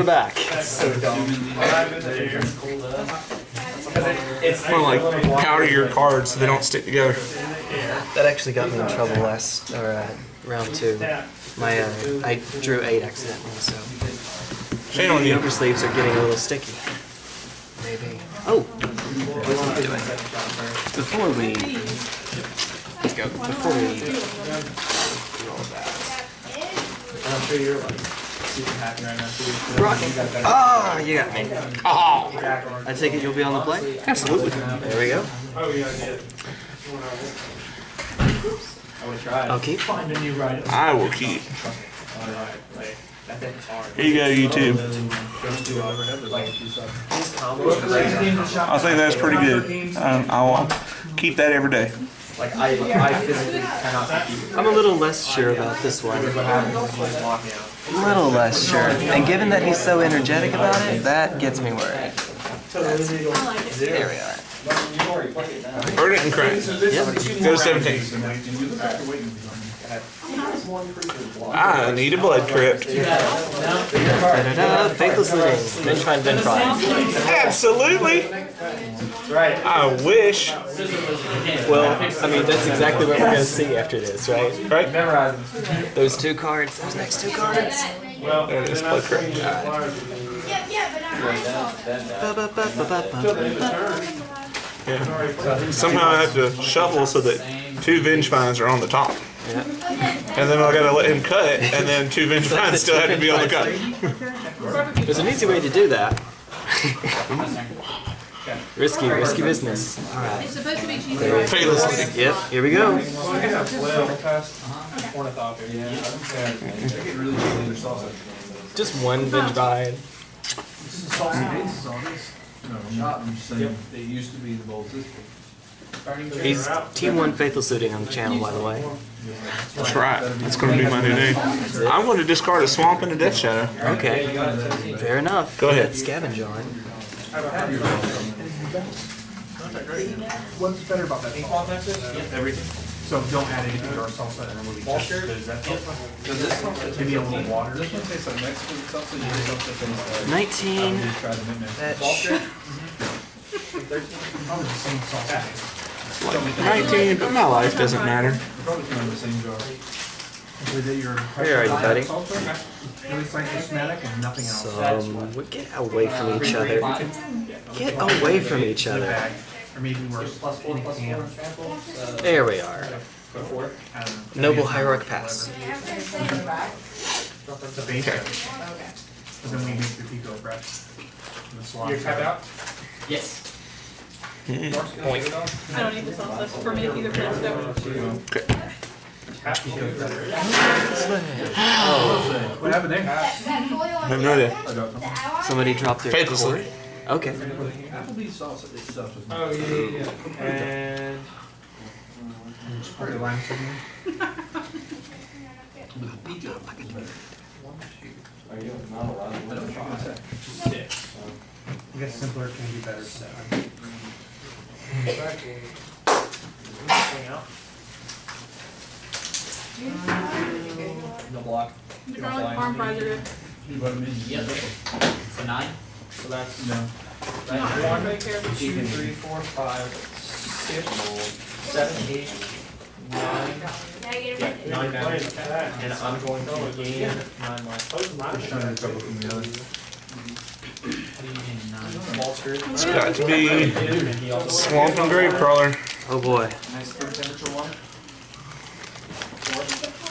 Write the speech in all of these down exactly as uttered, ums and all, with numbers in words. we're back. That's so dumb. It's more like powder your cards so they don't stick together. That actually got me in trouble last or uh, round two. My uh, I drew eight accidentally, so shame on you. The upper sleeves are getting a little sticky. Maybe. Oh, we won't do it. Before we let's go. Before we roll that. I'm sure you're like super happy right now. Rock. Oh, you got me. Oh. I take it you'll be on the play. Absolutely. There we go. Oh yeah, I did. I will try. I'll keep. I will keep. Here you go, YouTube. I think that's pretty good. Um, I'll keep that every day. Like I, I physically cannot keep it. I'm a little less sure about this one. A little less sure. And given that he's so energetic about it, that gets me worried. That's it. There we are. Burn it and crack. Yep. Go seventeen. I need a blood crypt. Faithless Looting. Then try and then try. Absolutely. Right. I wish. Well, I mean that's exactly what we're gonna see after this, right? Right. Memorize those two cards. Those next two cards. There it is. Blood crypt. Right. Yeah. Somehow I have to shuffle so that two Vengevines are on the top. Yeah. And then I gotta let him cut, and then two Vengevines still have to be on the cut. There's an easy way to do that. Risky, risky business. Alright. Faithless. Yep, here we go. Just one Vengevine. Mm-hmm. Yep. They used to be the bowl system. He's T one Faithless Looting on the channel, by the way. That's right. That's going to be my new name. I'm going to discard a Swamp and a Death Shadow. Okay. Fair enough. Go ahead. Scavenge on. What's better about that? Everything. So don't add anything to our salsa and then we'll be just does that salsa? Does this salsa give me a little water? This one tastes like Mexican salsa, you just don't taste like nineteen. nineteen, but my life doesn't matter. Where are you, buddy? So, get away from each other. Get away from each other. Or maybe worse. Plus four, plus four, uh, there we are. Noble Hierarch Pass. The base. Okay. And then we make the pico breath. You're tapped out? Yes. Point. I don't need the sauce for me either. Okay. Oh. What happened there? I have no idea. Somebody dropped their cord. Okay. Applebee's sauce at this stuff is not. Oh, yeah, yeah, yeah. And. It's pretty lime for me. Are you not allowed to live five? Six. I guess simpler can be better. Seven. In the block. The garlic farm fries are good. You put them in? Yep. It's a nine. So that's no. That's one, two, three, four, five, six, seven, eight, nine. Yeah, nine damage. And I'm going to gain nine life. It's got to be Swamp and Gravecrawler. Oh boy.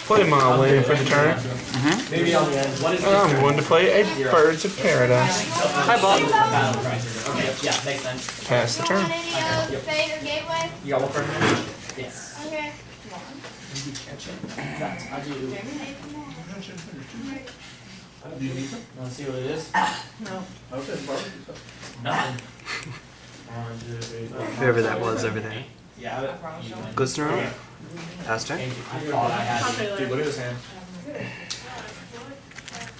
Play my land for the turn. Mm-hmm. Maybe on the end. I'm going to play a Birds of Paradise. Hi, Bob. Pass the turn. You got one for me? Yes. Okay. Do you need some? Want to see what it is? No. Nothing. Whoever that was over there. Yeah. Glistener Elf? Pastor? I thought I had. Dude, look at his hand.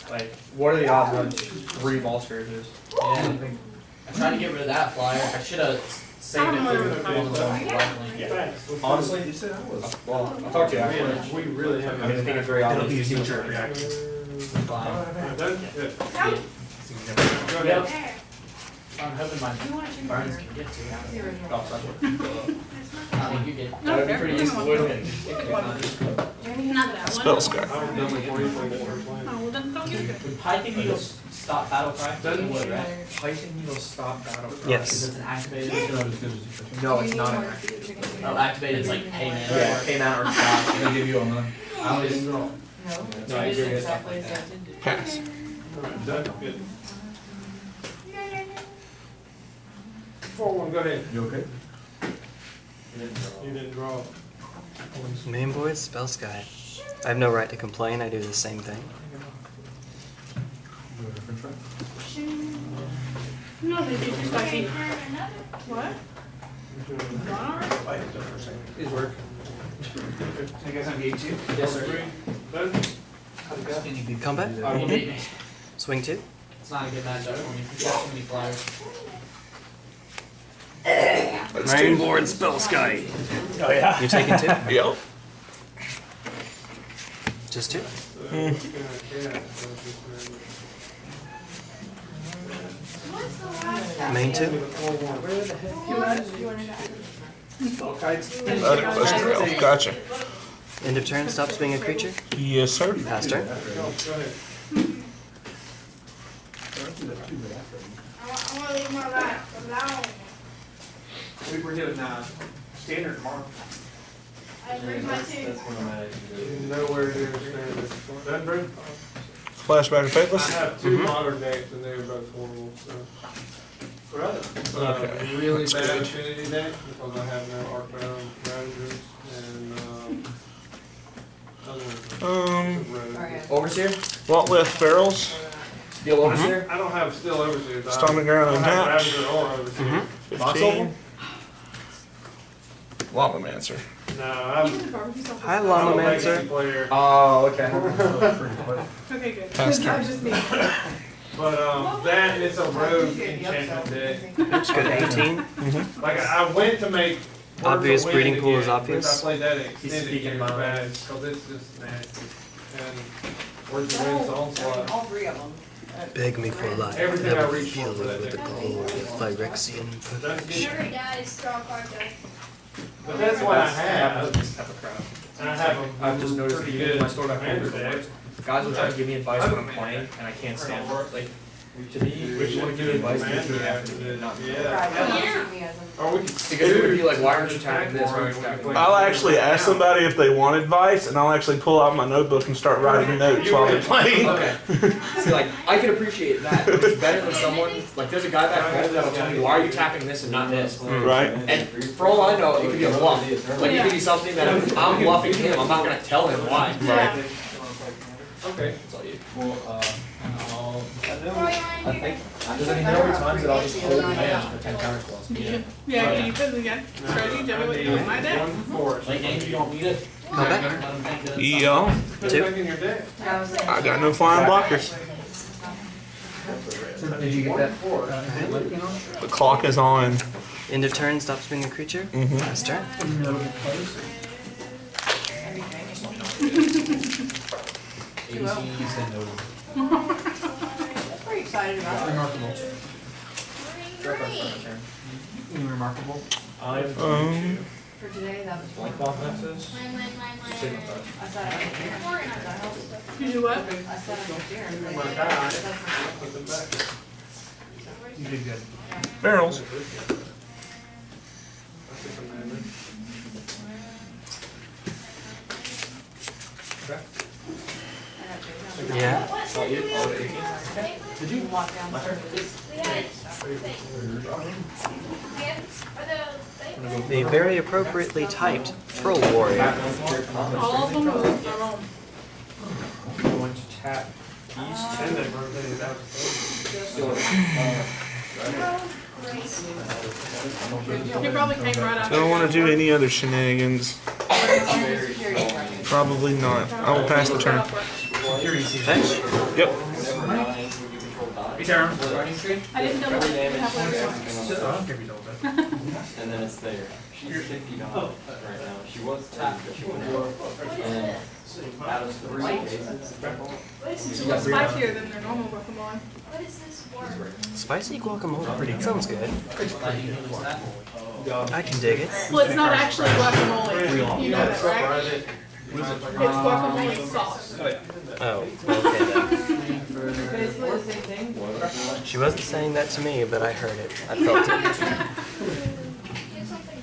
Like, what are the odds on three ball scourges? Yeah. I'm trying to get rid of that flyer. I should have saved it for one of them. Honestly, you said I was. Well, I'll talk to you after. We really haven't. I mean, I think it's very obvious. It'll be a future reaction. Fine. So you never know. Yep. I'm hoping my burns can get to you. Oh, sorry. I think you did. That would be pretty useful, wouldn't it? Spellskite. Oh, then don't get it. Would Python Needle stop battle cry? Doesn't would, right? Python Needle stop battle cry? Yes. Is it an activated? No, it's not an activated. Oh, activated is like payment or payment or stop. It'll give you a month. I was wrong. No. No, I agree with that. Pass. Alright, done. Good. four one, go ahead. You okay? You didn't draw. You didn't draw. Main board, Spellskite. I have no right to complain, I do the same thing. Do a different track? No, they did just like me. What? It's work. I guess I'm game two. Yes, sir. Good combat. Mm-hmm. Swing two. It's not a good matchup for me. You've got too many flyers. Let's do Lord Spellskite. Oh yeah. You're taking two? Yep. Just two? Mm. Main two? Glistener Elf. Gotcha. End of turn stops being a creature? Yes, sir. Pass turn. I want to leave my life alone. We were doing uh, standard mark. I agree with you. That's one of my ideas. Nowhere near standard. That break? Flashback and Faithless? I have two mm-hmm. modern decks and they were both horrible. So. Right. Okay. Uh, really That's bad good. Infinity deck because I have no Arcbound Rangers and um, other ones. Um, Overseer? Lotleth Ferals? Steel Overseer? Mm-hmm. I don't have Steel Overseer. Stomach Ground and Match. I don't have Ravager or Overseer. Mm-hmm. Llama Mancer. No, I'm. Hi, Llama Mancer. Oh, okay. Okay, good. Pass turn. But um, that is a rogue enchantment deck. That's good. eighteen. Mm-hmm. Like I went to make. Obvious breeding pool is obvious. I played that extended my bad because it's just nasty. And Words of Wind's onslaught. All three of them. Beg me for life. Everything I reach for with the glory of Phyrexian perfection. But that's what I have. And I have a I've just noticed that even my store that handles it. Guys will try to give me advice when I'm playing, and I can't stand it. Like, to me, we should want to give me advice to me after the not yeah. Or we could be like, why aren't you attacking this? I'll actually ask somebody if they want advice, and I'll actually pull out my notebook and start writing notes while they're playing. Okay. See, like, I can appreciate that. It's better than someone, like, there's a guy back home that'll tell me, why are you attacking this and not this? Right. And for all I know, it could be a bluff. Like, it could be something that I'm, I'm bluffing him. I'm not going to tell him why. Right. Okay. That's all you. Well, uh, I'll, I know, I think, does anyone know every time that I'll just hold my hands for ten counter spells? Yeah, yeah, yeah. You could, yeah. Ready, generally, do my deck. One, four, like, and you don't need it. Come back. E O. Two. I got no flying blockers. Did you get that four? The clock is on. End of turn, stops being a creature. Mm-hmm. Last turn. That's pretty excited about it. Remarkable. Remarkable. Um, For today, that was blank ball passes. I said I was here. You do what? I said I was here. I'm going to die. Put them back. You did good. Barrels. Okay. Yeah. Did you walk down the stairs? They very appropriately typed Troll Warrior. All of them are wrong. Going to tap east. You probably came right out. Don't want to do any other shenanigans. Probably not. I will pass the turn. Thanks. Yep. Hey, Tara. I didn't double damage. I'll give you double damage. And then it's there. She's fifty dollars oh. right now. She was tapped, but she went out. And out of three cases. It's more spicier than their normal guacamole. What is this word? Spicy guacamole. Sounds good. I can dig it. Well, it's not actually guacamole. You know that, right? It's guacamole sauce. Oh, yeah. Oh, okay then. Basically the same thing. She wasn't saying that to me, but I heard it. I felt it.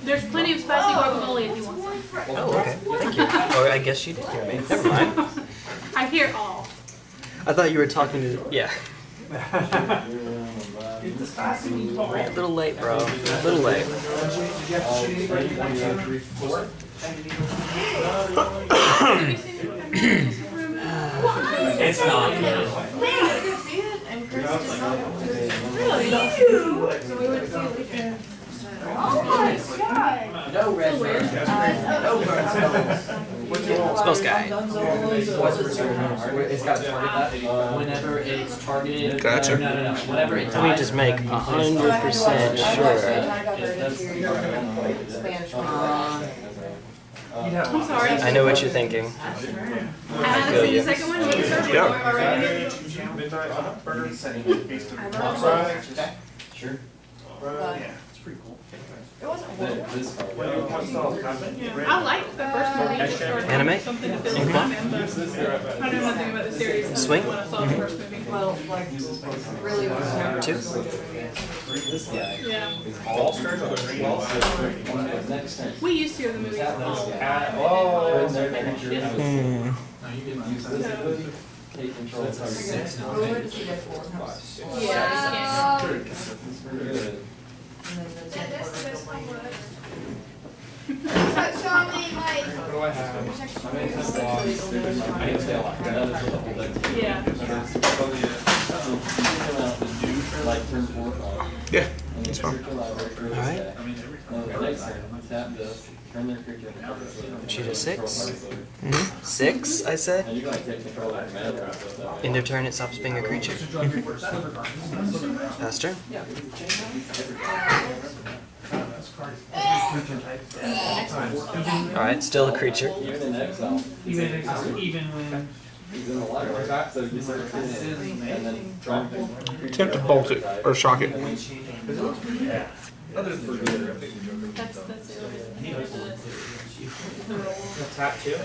There's plenty of spicy guacamole if you want some. Oh, okay. Thank you. Or I guess you did hear me. Never mind. I hear all. I thought you were talking to... Yeah. A little late, bro. A little late. It's not. Really? Oh my god! No red birds. No birds. Spellskite. It's got targeted. Whenever it's targeted. Gotcha. No, no, no. Whenever it dies. Let me just make a hundred percent sure. I'm sorry. I know what you're thinking. I haven't seen the second one. Yeah. Sure. Yeah. Pretty cool. It wasn't well, I liked the first one. Anime? Something to feel about. I don't know nothing about the series. Swing? When I saw the first movie. Well, like, really was two? Yeah. We used to have the movies. Oh. You didn't use this. Take control of six. Yeah. Good. Yeah, it's fine. Alright. She did six. Mm-hmm. Six, I said. End of turn, it stops being a creature. Faster. Alright, still a creature. Even when. Attempt to bolt it or shock it. That's that's it.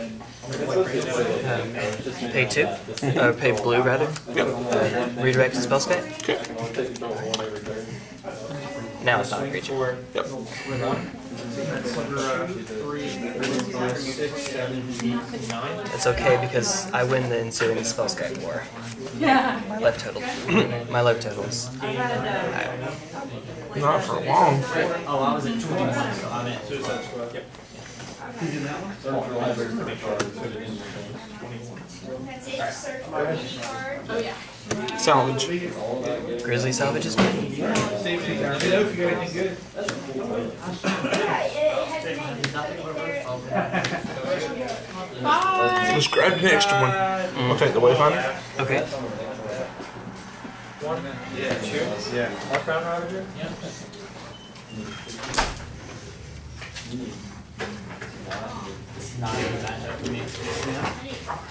Pay two, or pay blue rather. Yep. Uh, redirect the Spellskite. Okay. Now it's not a creature. Yep. It's okay because I win the ensuing Spellskite war. Yeah. My life total. My life totals. I Not for long. Oh, I was at twenty-one, so I'm at Suicide Squad. Yep. Oh, yeah. Salvage. Grizzly Salvage is good. Let's grab the extra one. Mm. I'll take the Wayfinder. Okay. One minute. Yeah, two. Yeah. Half round harbinger? Yeah.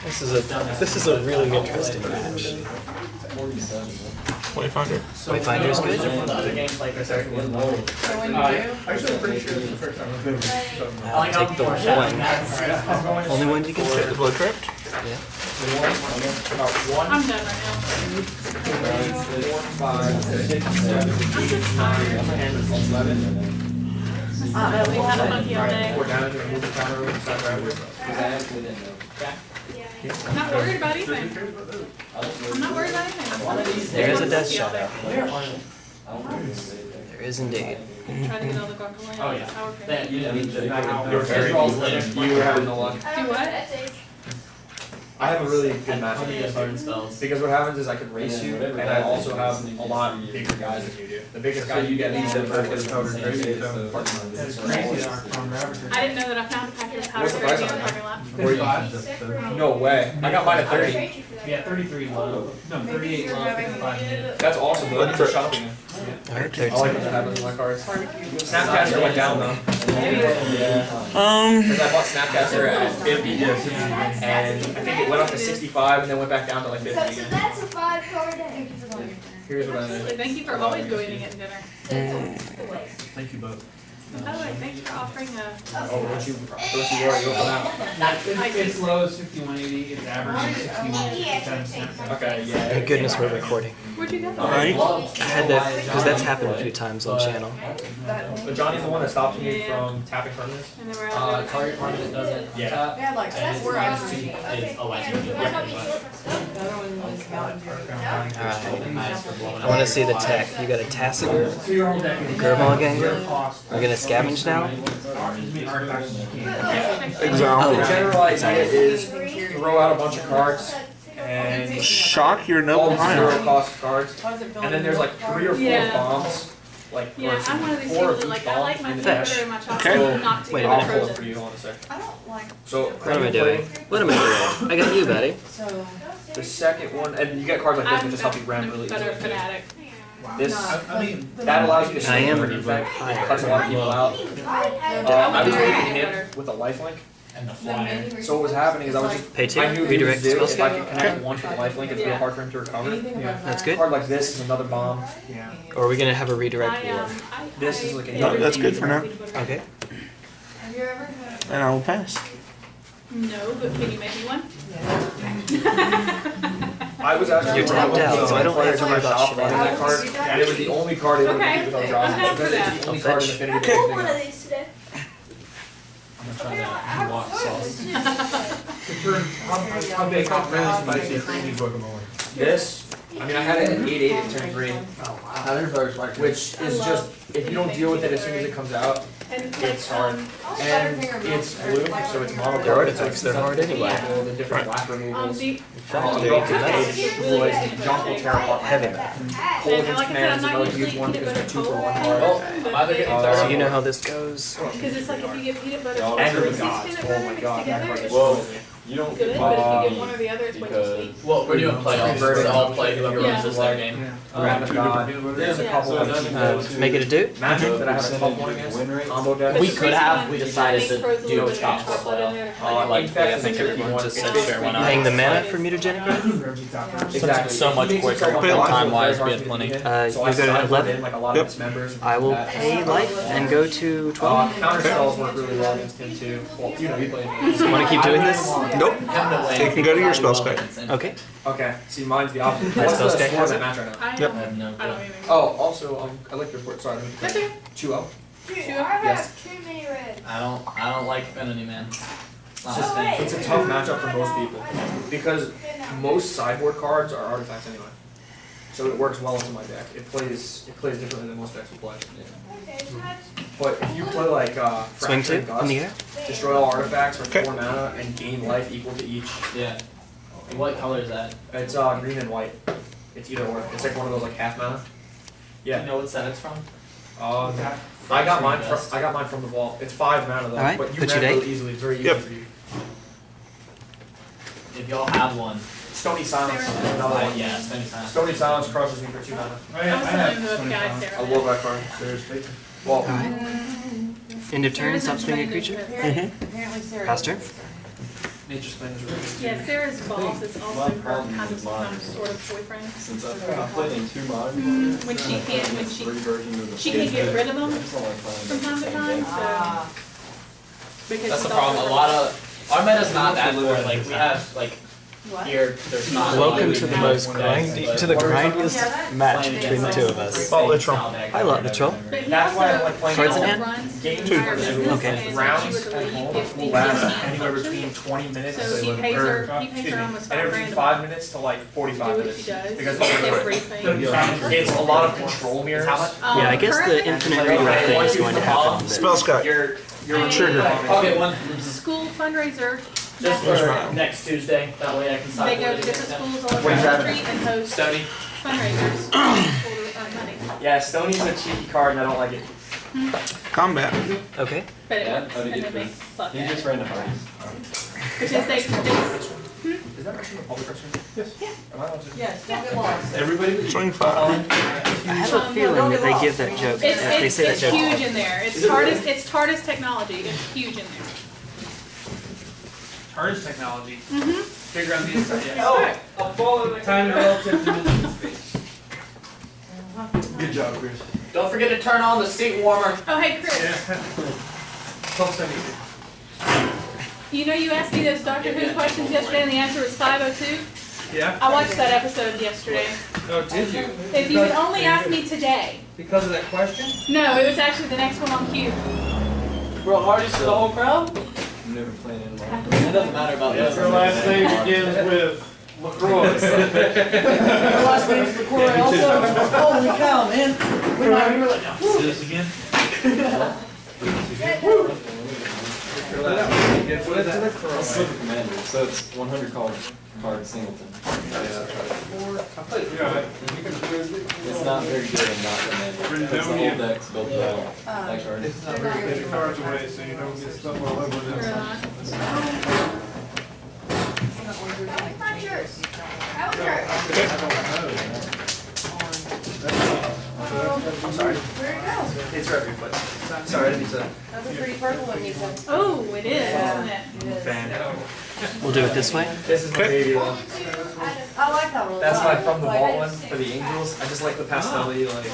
This is a this is a really interesting match. Wayfinder. Wayfinder's good. I'm actually pretty sure this is the first time I've been with. I'll take the one. Only one you can take the Blood Crypt? Yeah. I'm done right now. Uh, we had a monkey all day. I'm not worried about anything. I'm not worried about anything. There is a Death Shadow. There is indeed. Trying to get all the guacamole. Oh yeah. You're very good. You were having a lot. Do what? I have a really good match against you because what happens is I can race yeah, you, and I also have a lot of bigger guys than you do. The biggest guy you get is the Faithless Looting. I didn't know that I found a Faithless Looting in my lap. No way. I got mine at thirty. Yeah, thirty-three low. No, thirty-eight low. That's awesome. Though. I think shopping. I like what's happening to my cards. Snapcaster went down though. Yeah. Um. Because I bought Snapcaster at fifty, and I think it went up to sixty-five, and then went back down to like fifty again. So that's a five-card day. Here's what I did. Thank you for always doing it dinner. Thank you both. By the way, thanks for offering a... Oh, what you, what you are, you open out. It's, it's low is fifty-one eighty, it's average is sixty-one eighty. Okay, yeah. Thank goodness we're recording. Where'd you get that? Alright. I had that, because that's happened a few times on channel. But Johnny's the one that stopped me from tapping permanents. Uh, target permanent doesn't tap. Yeah, like, that's where I was. It's a light. I want to see the tech. You got a Tassiger, Gurmaganger. We're going to scavenge now? Exactly. The general idea is throw out a bunch of cards and shock your noble zero cost cards. And then there's like three or four yeah. bombs. Like, yeah, I'm one of these people that like, I like my flavor and my chocolate okay. not to Wait, get frozen. For you, I don't like so, what am I doing? What am I doing? I got you, buddy. So, the second one, and you get cards like this which just help you ramp really easily. Fanatic. Wow. This, no, I mean, that allows you to see your defect, cuts a lot of people out. Uh, I was making him with a lifelink. And the flyer. So what was happening is I was just, pay two, I knew redirect do, if I could connect okay. one to the lifelink, it's yeah. real hard for him to recover. Yeah. That's good. A card like this is another bomb. Yeah. Or are we going to have a redirect war? This is like a... No, that's good for now. Okay. Have you ever heard of... And I will pass. No, but can you make me one? Yeah. I was actually you're tapped out, so I don't have to worry about shit. And it was the only card they would have used on John's. Because it's the only card in Affinity. I pulled one of these today. I'm going to try that unlock sauce. How big? How really spicy creamy guacamole? This? I mean, I had it at eight eight and turned green. Oh, wow. Which is just, if you don't deal with it as soon as it comes out, it's hard. And it's blue, so it's mono guard attacks. They're hard anyway. The different black removals. You know how this goes. Because it's like if you get peanut butter, oh my god. You don't get one. But if you get one or the other, it's way too sweet. Well, we're doing playoffs. We're all playing. Whoever loses their game. There's a couple of those. Make it a do. Magic that I have a top one against. Combo deck. We could have. We decided to do a chop playoff. Like, I think everyone just said share one. Paying the mana for me to generate. Exactly. So much quicker. Time wise, we had plenty. You go to eleven. Yep. I will pay life and go to twelve. Counter spells work really well against him too. You know, you play. Want to keep doing this? Nope. You can go to your Spellskite. Okay. Okay. See, mine's the opposite. My Spellskite has it. I have no idea. Oh, also, um, I like your port. Sorry. Two up. Two. Yes. Too many reds. I don't. I don't like Infinity, man. It's, just, it's a tough matchup for most people because most sideboard cards are artifacts anyway. So it works well into my deck. It plays. It plays differently than most decks will play. Yeah. Mm-hmm. But if you play like uh, Fractured Gust, destroy all artifacts for okay. four mana and gain life equal to each. Yeah. What color is that? It's uh, green and white. It's either or. It's like one of those like half mana. Yeah. Do you know what set it's from? Uh, yeah. I got mine from. I got mine from the wall. It's five mana though. Right. But you can really easily. Very easy. Yep. For you. If y'all have one. Stony Silence. Another one. Yeah, Stony Silence. Stony Silence crushes me for two mana. I, I, have I love that card. Seriously. Well, end of turn, stop spinning a creature. Mm-hmm. Pass turn. Nature's Claim is really yeah, Sarah's boss is also her kind of some sort of boyfriend. Since I've played in two mods, mm-hmm. when she can't, when she she can get rid of them from time to time. So because that's the problem. A lot of our meta's not that good. Like we have like. What? Here, not welcome to the most grindy, to the grindiest yeah, match between the two of us. Oh, the troll. I love the troll. That's why I like playing cards in hand. Two. Okay. Rounds at home will last anywhere between twenty minutes so to or, her, excuse me, every five minutes to like forty-five minutes because it's a lot of control mirrors. Yeah, I guess the infinite redirect thing is going to happen. Spellskite. Your your trigger. Okay, one school fundraiser. Just for next Tuesday, that way I can sign. They go to different schools all over the country and host Stony. Fundraisers for money. Yeah, Stony's a cheeky card and I don't like it. Hmm. Combat. Okay. But it yeah, works, and it makes fun. You just ran the parties. Because they, they Is that actually a public restroom? Yes. Yeah. Am I allowed to? Yes. Don't get lost. Everybody leave. Swing five. Um, I have a feeling um, no, that they give that joke. It's, it's, they say it's that joke. Huge in there. It's TARDIS. It's TARDIS technology. It's huge in there. TARDIS technology. Mm-hmm. Figure out the inside. Yeah. Oh, I'll follow the time relative dimension space. Good job, Chris. Don't forget to turn on the seat warmer. Oh, hey, Chris. Yeah. You know, you asked me those Doctor Who questions yesterday, and the answer was five oh two. Yeah. I watched that episode yesterday. Oh, did you? If you would only ask me today. Because of that question? No, it was actually the next one on cue. Bro, hardest in the whole crowd? I'm never playing anymore. It doesn't matter about that. Your last name begins with LaCroix. Your last name is LaCroix. Also, holy cow, man! We might be like, see this again? Woo! It's the commander, so it's one hundred card, card singleton. I played it. It's not very good and not commander. It's the whole deck's built around. It's not very good. Take the cards away so you don't get stuff all over them. That's not yours. That was yours. That's not yours. I'm sorry. Where it goes? It's right before. Sorry, I didn't mean to. That's a pretty purple one, you said. Oh, it is, isn't it? Fan. We'll do it this way. This is my baby one. I like that one. That's my from the wall one for the angels. I just like the pastel-y, like.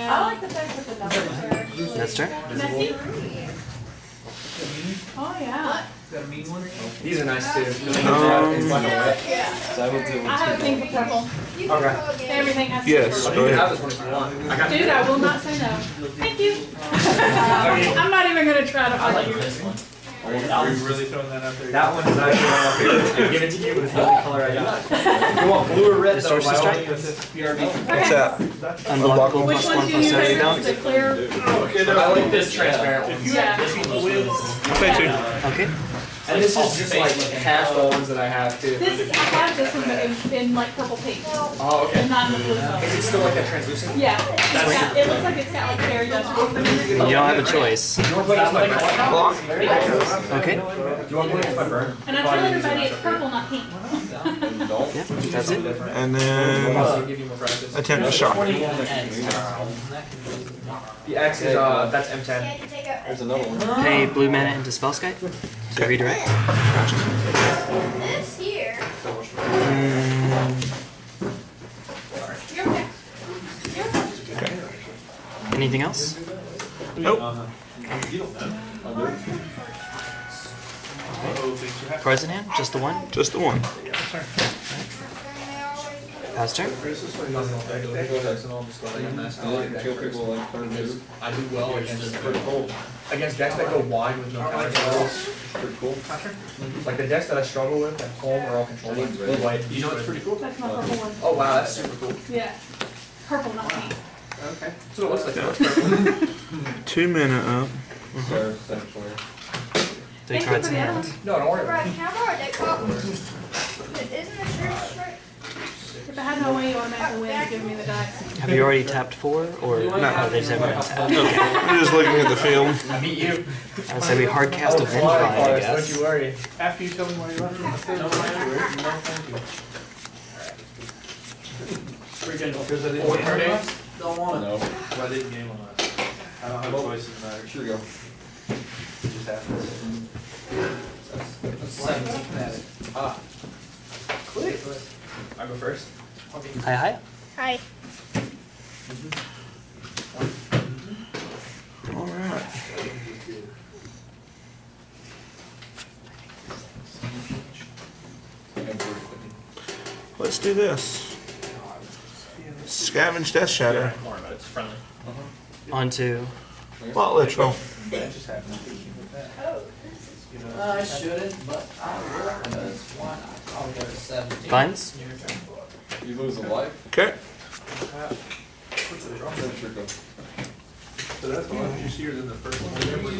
I like the fact that the numbers are. That's her. Visible. Oh yeah. Got a mean one? These are nice too. Um, yeah. So I will do one. I have a thing for purple. You can okay. Go again. Everything has to be yes, purple. Yes, dude, I will not say no. Thank you. I'm not even going to try to argue like this one. Are you, are you really throwing that out there? That one is actually one of my favorites. I give it to you, but it's not the color I got. You want blue or red? Distortion Strike? What's that? Unblockable plus one plus seven. Is it clear? I like this transparent one. Yeah. Okay. And this is just like half the ones that I have too. This is, I have this one in, in like purple pink. Oh, okay. And not in the blue color. Is it still like that translucent? Yeah. Got, it looks like it's got like fairy dust. You don't have a choice. You want to play with my block? Okay. Do you want to play with my burn? And I tell everybody it's purple, not pink. Yeah, that's it. And then uh, attempt to shock. The X is, uh, that's M ten. There's another one. Pay blue mana into Spellskite to redirect. Gotcha. This here. Mm. Okay. Anything else? Nope. Okay. Cards in hand? Just the one? Just the one. Pass turn. I kill people like third move. I do well against cool. Against decks that go wide with no counterspells. It's pretty cool. Like the decks that I struggle with at home or all control with, really white. You know what's pretty cool? That's my purple one. Oh wow, that's super cool. Yeah. Purple, not pink. Okay. So it looks like that. Two minute up. Sir, thanks for it. They tried to hand. No, don't worry about it. Isn't it sure straight? If I had no way, you would make a win to give me the dice. Have you already tapped four, or no? Oh, they just haven't tapped. No, you're just looking at the film. I beat you. I would say we hard cast a Vengevine, I guess. Don't you worry. After you tell me where you left me, no, thank you. Freaking because I didn't game. Don't want to know. I didn't game on that. I don't have a choice in the matter. Sure, go. It just happens. That's ah. Click. I go first. Hi, hi. Hi. Mm-hmm. All right. Let's do this. Scavenge Death Shadow. Onto Lotleth Troll. I shouldn't, but I will. That's why I'll go to seventeen. Vines? You lose a life. Okay.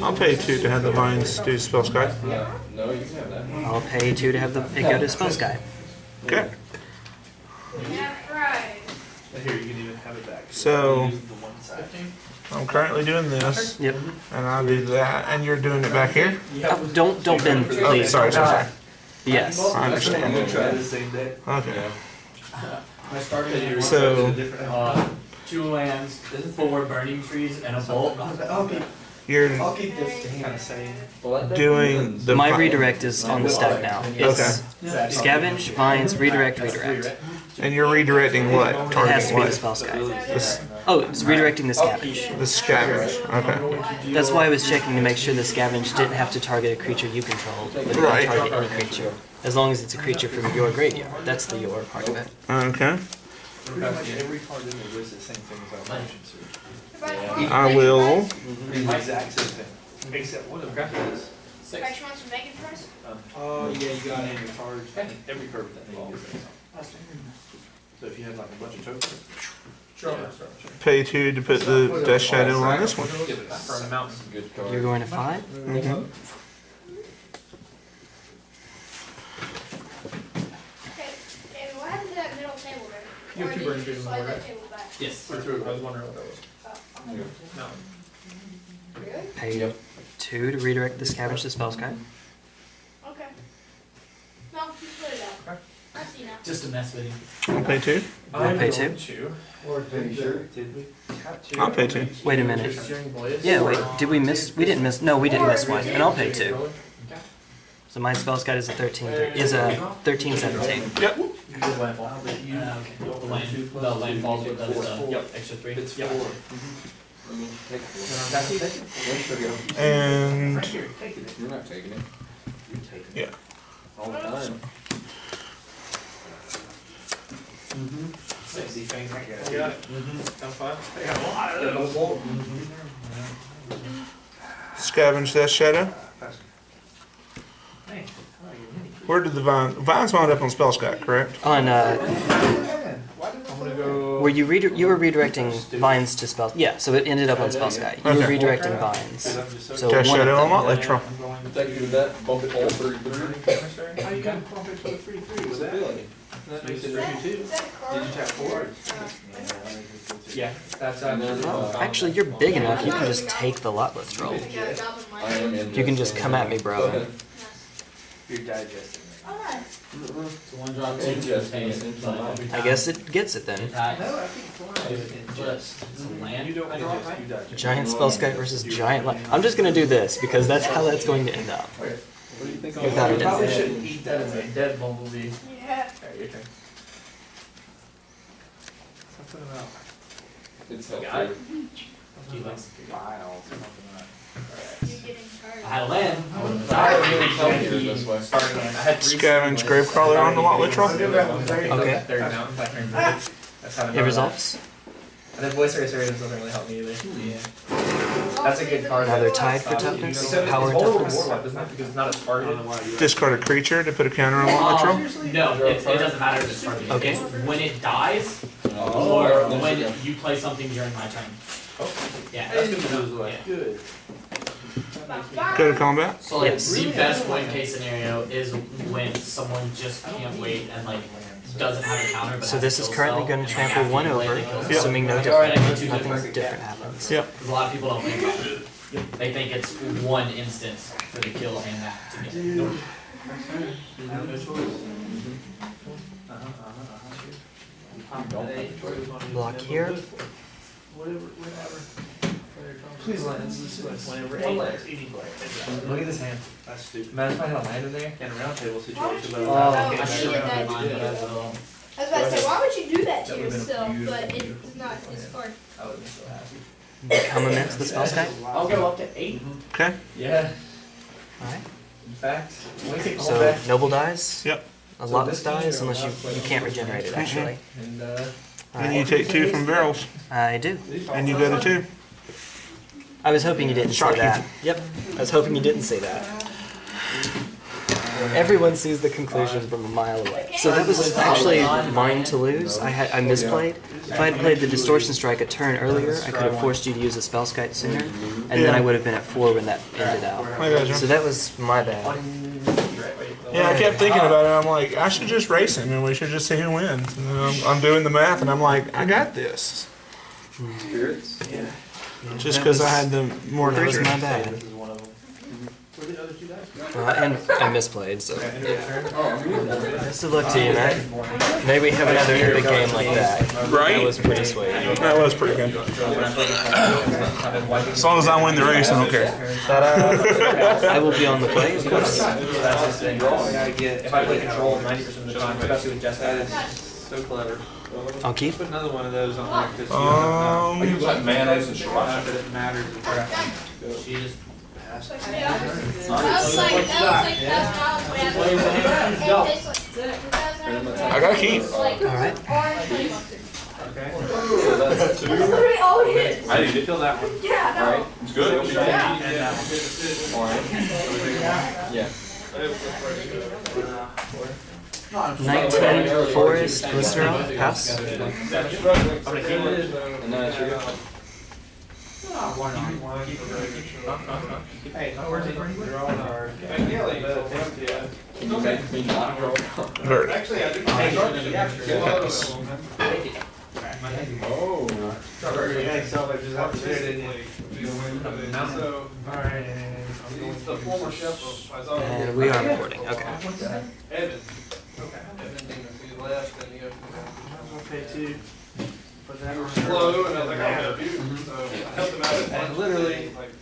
I'll pay two to have the vines do Spellskite. No, no, you can have that. I'll pay two to have the it go to Spellskite. Okay. So I'm currently doing this. Yep. And I'll do that, and you're doing it back here. Oh, don't don't bend. Oh, sorry, sorry, sorry. Yes, I, I understand. That's what I'm going to try the same day. Okay. Uh, I started so, uh, two lands, four burning trees, and a bolt. Okay. You're I'll keep this kind of same. Doing the my redirect is on the stack now. It's okay. Scavenge, Vines, Redirect, Redirect. And you're redirecting what? Targeting it has to be what? The Spellskite. Oh, it's redirecting the Scavenge. The Scavenge, okay. That's why I was checking to make sure the Scavenge didn't have to target a creature you controlled, but it right. can target any creature, as long as it's a creature from your graveyard. That's the your part of it. Okay. Every card in the list is the same thing as I mentioned. Yeah. I will. Exact same thing. Except what the graphic is. Six. Oh yeah, you got it in your card. Every card that they all So if you have like a bunch of tokens. Sure. Yeah. Pay two to put the Death Shadow on this one. You're going to five? Mm-hmm. Okay, what happened to that middle table there? You have two burning trees on the right? Yes. Or through. I was wondering what that was. Yeah. No. Really? Pay yep. two to redirect the Scavenge to Spellskite. Okay. No, you put it out. Okay. I see now. Just a mess with you. I'll pay two. I'll, I'll pay two. two. Or pay two. Did we two? I'll pay two. Wait a minute. Yeah, wait. Did we miss? We didn't miss. No, we didn't miss one. And I'll pay two. Okay. So my Spellskite is a thirteen. Is a thirteen seventeen. Yep. The land falls with the land falls with the yep extra three. It's yep. four. Mm-hmm. And right here, take it. You're not taking it. You're taking it. Yeah. All the time. Mm-hmm. Sexy things like that. Yeah. Mm-hmm. Down five. They got a lot of those. Mm-hmm. Scavenge that shadow. Hey. Where did the vine, vines wound up on Spellskite, correct? On uh, where you re you were redirecting vines to Spell, yeah. So it ended up on Spellskite. You okay. were redirecting vines. So Death Shadow on Lotleth Troll. Take you that, bump it all three three. How you got to bump it to three three? Was that really? That makes it three two. Did you tap forward? Yeah, that's uh, actually you're big enough. You can just take the Lotleth Troll. You can just come at me, bro. You're digesting it. Alright. So one drop in. I guess it gets it then. No, I think it's land. You don't digest, you digest. Giant Spellskite versus giant land. I'm just going to do this because that's how that's going to end up. Okay. What do you think? Without it, probably shouldn't eat that as a dead bumblebee. Yeah. Alright, your turn. Something about. It's a guy. He likes files. I land. Scavenge Gravecrawler on the Lotleth Troll. Okay. It resolves. And then Voice Eraser doesn't really help me either. Yeah. That's a good card. Now they're tied for toughness. Power toughness. Discard a creature to put a counter on Lotleth Troll? No, it doesn't matter if it's discarded. Okay. When it dies, or when you play something during my turn. Yeah, that's good. Go to combat. So like yes. the best win case scenario is when someone just can't wait and like doesn't have a counter. But so this is currently going to trample like one over, yep. assuming no different. Nothing different gap. happens. Yep. Because a lot of people don't think about it. Yep. They think it's one instance for the kill and that to get. Nope. I have no choice. Mm-hmm. uh-huh, uh-huh, uh-huh. Block here. Whatever, whatever. Please land. Look at this hand. That's stupid. Imagine if I had a land in there and a round table situation. Oh, I should have done that too. I was about to say, why would you do that to yourself? But it's not discard. I would be so happy. How many minutes the Spellskite? I'll go up to eight. Okay. Yeah. Alright. In fact, so Noble dies. Yep. A lot of dies unless you you can't regenerate it actually. And uh and you take two from barrels. I do. And you go to two. I was hoping you didn't say that. Yep. I was hoping you didn't say that. Everyone sees the conclusion from a mile away. So that was actually mine to lose. I had I misplayed. If I had played the Distortion Strike a turn earlier, I could have forced you to use a Spellskite sooner, and then I would have been at four when that ended out. So that was my bad. Yeah, I kept thinking about it. I'm like, I should just race him, and we should just see who wins. And then I'm, I'm doing the math, and I'm like, I got this. Spirits? Yeah. Just because I had the more creatures. That was my bad. What did the other two dice? Uh, and I misplayed, so. Yeah. Yeah. Best of luck to you, man. Maybe we have another epic game like that. Right? That was pretty sweet. That was pretty good. As long as I win the race, I don't care. I will be on the play, of course. If I play control ninety percent of the time, especially with Jess, that is so clever. I'll keep put another one of those on there because um, you got mayonnaise and sriracha, but it mattered. She just passed. I was like, that was like, I got keep. All right. Okay. That's pretty old hits. I need to feel that one. Yeah. All right. It's good. Yeah. Yeah. nineteen Forest, Glistener, House. And we are recording, okay. Okay. Okay, too. But then we're slow, and I was like, I help you. So I helped him out. And literally, like,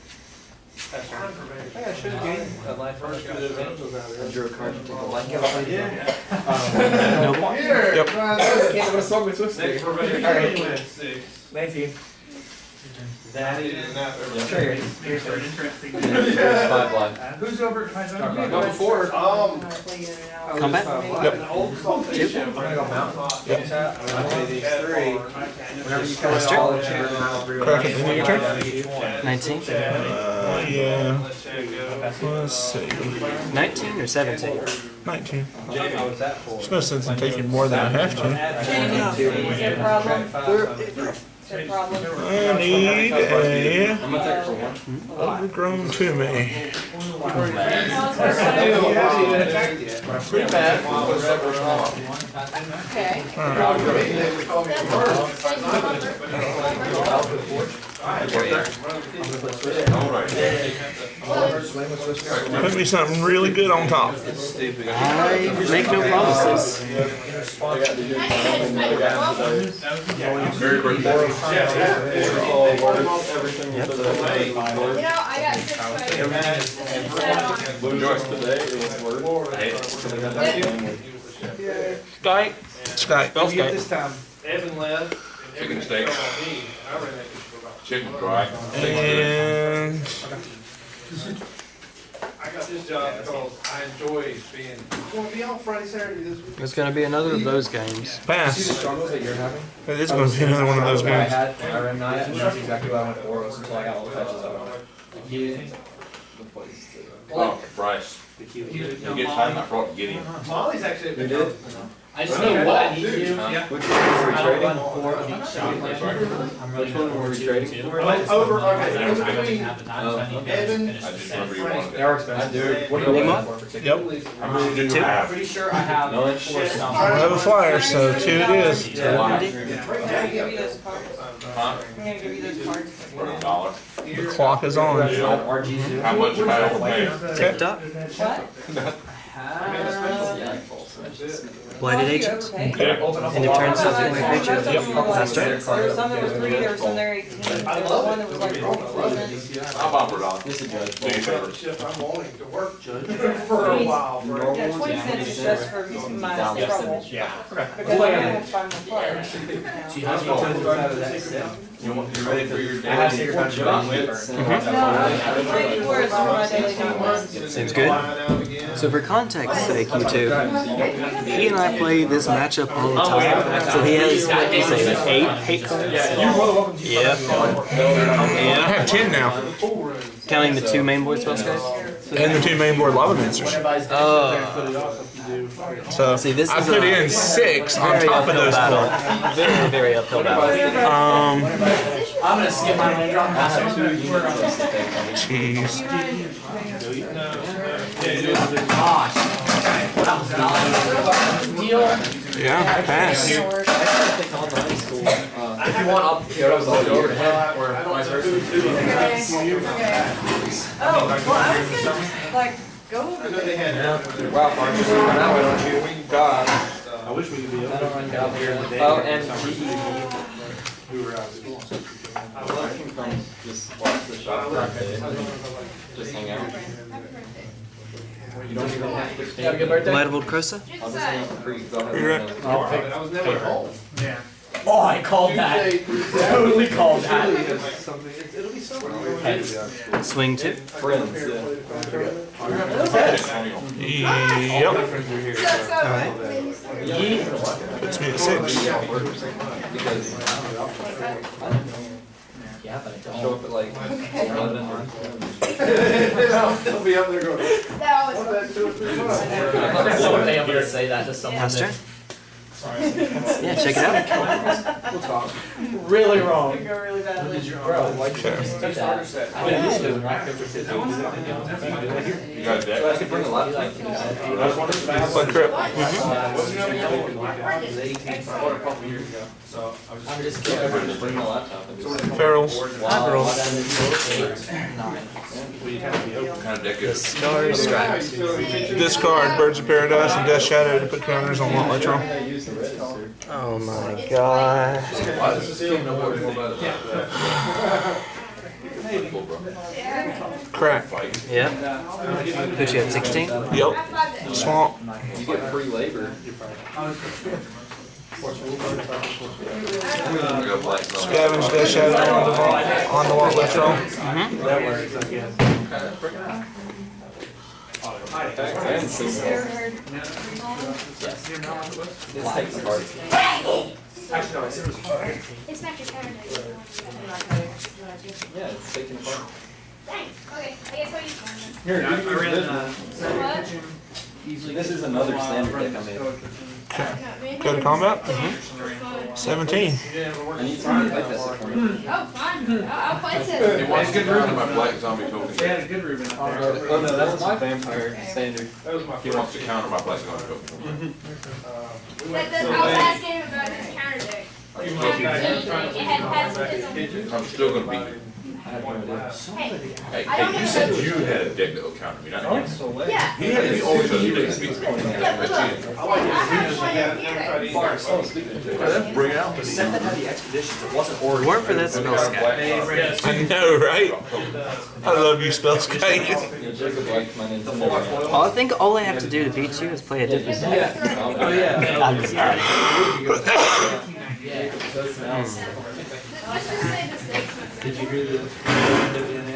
I should have gained a life first. I drew a card to take a life. Yeah. No point. Yep. I'm going to solve my twist. Thank you. That is triggered. Here's an interesting five. Who's over at five? Go before. Um, combat? Yep. Two? I'm going to go mount. Yep. I'm going to play these three. Whenever you come to all the channels. Crack it. Your turn? nineteen? Uh, yeah. Let's see. nineteen or seventeen? nineteen. There's no sense in taking more than I have to. Is there a problem? I need a Overgrown Tomb. Put me something really good on top. I make no promises. Skype. Skype. Spellskite. This time, Evan left. Chicken steaks. Chicken dry. And I got this job because I enjoy being. It's going to be on Friday, Saturday this week. It's going to be another of those games. Pass. See the struggles that you're having? It is going to be another one of those games. I had, I ran nine, and that's exactly what I went for. It was until I got all the touches out of it. Yeah. The place to. Oh, Bryce. The key. You get time, I brought Gideon. Molly's actually a big deal. I just know what I need to do. Which one are we trading for? I'm really not sure we're trading for. Over, okay. In between Evan and Frank's. I do. What do you want? Yep. I'm really good. I'm pretty sure I have four stuff. I don't have a flyer, so two it is. I'm going to give you those cards. I'm going to give you those cards. For a dollar. The clock is on. How much am I overpaying? Ticked up. What? Uh, Blinded agents. Okay. And it turns out that my pictures. Yep. That's right. There was some that was three, there was some there eighteen. I love one that was like I'll bop it off. This is good. I'm wanting to work, Judge. For a while. Yeah, twenty cents is just for my trouble. Yeah. Because I have to find my flyer. She has to go out of that cell. You want, you're ready for your day. I have to take your time to run with. Seems good. So for context's sake, you two, he and I play this matchup all the time. So he has, what do you say, like eight hate cards? Yeah. Yeah. I have ten now. Counting the two main board spells, guys? And the two main board lava monsters. Oh. So see, this I is put in six on top of those four. Very, very uphill battle. Um, I'm going to skip my main drop. Jeez. Gosh. Deal. Yeah, pass. if you want, I'll pick up your head or vice versa. Okay. Oh, well, I was gonna just, like, go over there. Wow, Mark, just run out with you. We got... I wish we could be up here. Oh, and we were out of school. I can come just watch the shop just hang out. You don't even have to have a good birthday. Light of old Crosa? I'll just hang for free. I was never home. Yeah. Oh, I called that. Totally called that. It'll be summer. Swing two. Friends, yeah. Yep. Alright. Yeet. Puts me at six. Yeah, but I don't. Show up at like eleven. I'll still be up there going, that was so fun. I wouldn't be able to say that to someone. Pastor? Yeah, check it out. We'll talk. Really wrong. It go really badly. Bro, like, sure. That. I mean, this is right. You got a deck? So I could bring a lot of things. I was wondering about Blood Crypt. I bought a couple years ago. So I was just just bringing a laptop. Ferals. Ferals. Kind of deck is it? Discard Birds of Paradise and Death Shadow to put counters on Lotleth Troll. Oh my god. Crack. Yeah. Who'd you have, sixteen? Yep. Swamp. You get free labor. Scavenge Death Shadow on the wall. On the wall, let's roll. Mm-hmm. It's not your counter. Yeah, it's taking part. Thanks. Okay, I guess I'll use one. Here, I ran this one. This is another standard deck I made. Go to combat? Mm-hmm. seventeen. I need somebody like this at twenty. Oh, fun. I'll play this. It was good room in my black zombie token. Yeah, it's good room in my black zombie. Oh, no, that's my vampire standard. He wants to counter my black zombie token. I was asking him about his counter deck. It had pacifism. I'm still going to beat you. I hey, hey, you said you had a deck that will counter me, not him. Yeah. He had the only other deck that beats me. Let's bring out the set that had the expeditions. It wasn't Oregon. Weren't for that Spellskite. I know, right? I love you, Spellskite. Well, I think all I have to do to beat you is play a different deck. Oh, yeah.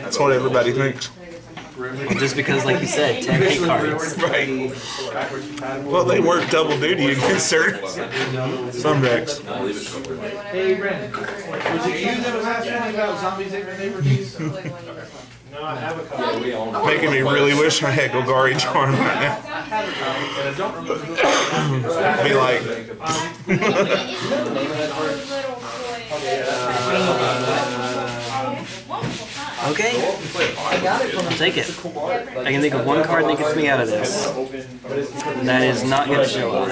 That's what everybody thinks. Well, just because, like you said, ten hate cards. Right. Well, they work double duty against certain some decks. Hey, Brandon. Was it you that was asking about zombies in your neighborhoods? No, I have a couple. Making me really wish I had Golgari Charm right now. Be like... Okay, I got it. I'll take it. I can think of one card that gets me out of this. That is not going to show up.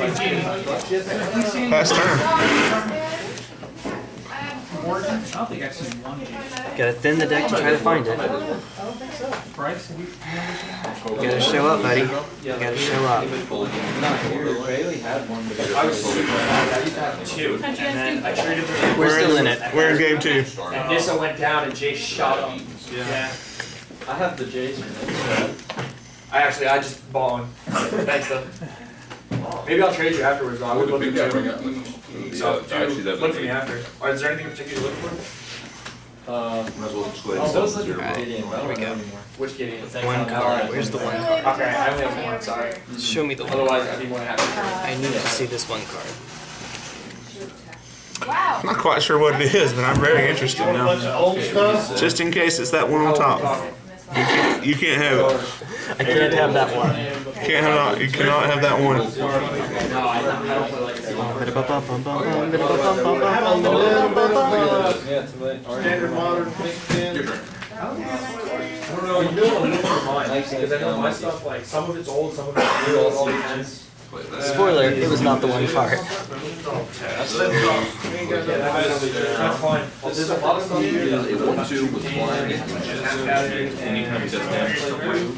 Okay. Last turn. Gotta thin the deck to try to find it. You gotta show up, buddy. You gotta show up. We're still in it. We're in game two. And Nissa went down and Jay shot him. Yeah. I have the Jays. I actually, I just bought one. Thanks, though. Maybe I'll trade you afterwards, though. I would looking to. So, look for me after. Alright, is there anything in particular you're looking for? Uh, might as well explain. Oh, those are right. Gideon. Well, there we go. Which Gideon? One card. Where's the one card? Okay, I only have one. Sorry. Mm-hmm. Show me the one. Otherwise, I'd be more happy. I need to see this one card. Wow. I'm not quite sure what it is, but I'm very interested now. Just in case it's that one on top. You can't, you can't have it. I can't have that one. You can't have. You cannot have that one. Standard modern. I don't know, you don't want to look for mine, because I know my stuff, like, some of it's old, some of it's new, all depends. Spoiler, it was not the one part. That's fine. There's a lot of stuff here. one two with flying and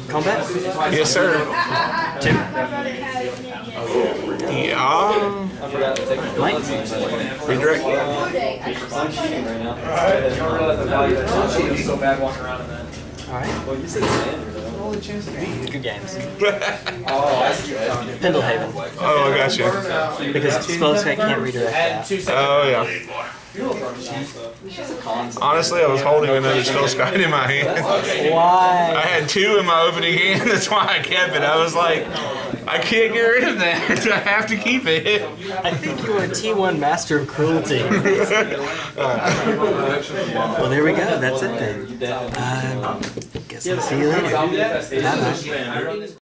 combat? Yes, sir. Two. Yeah. Redirect. Alright. Good games. Pendlehaven. Oh, I got you. Because Spellskite can't redirect that. Oh, yeah. Honestly, I was holding another Spellskite in my hand. Why? I had two in my opening hand, that's why I kept it. I was like, I can't get rid of that, so I have to keep it. I think you were a T one Master of Cruelty. Well, there we go. That's it then. Um, guess I'll see you later. Bye-bye.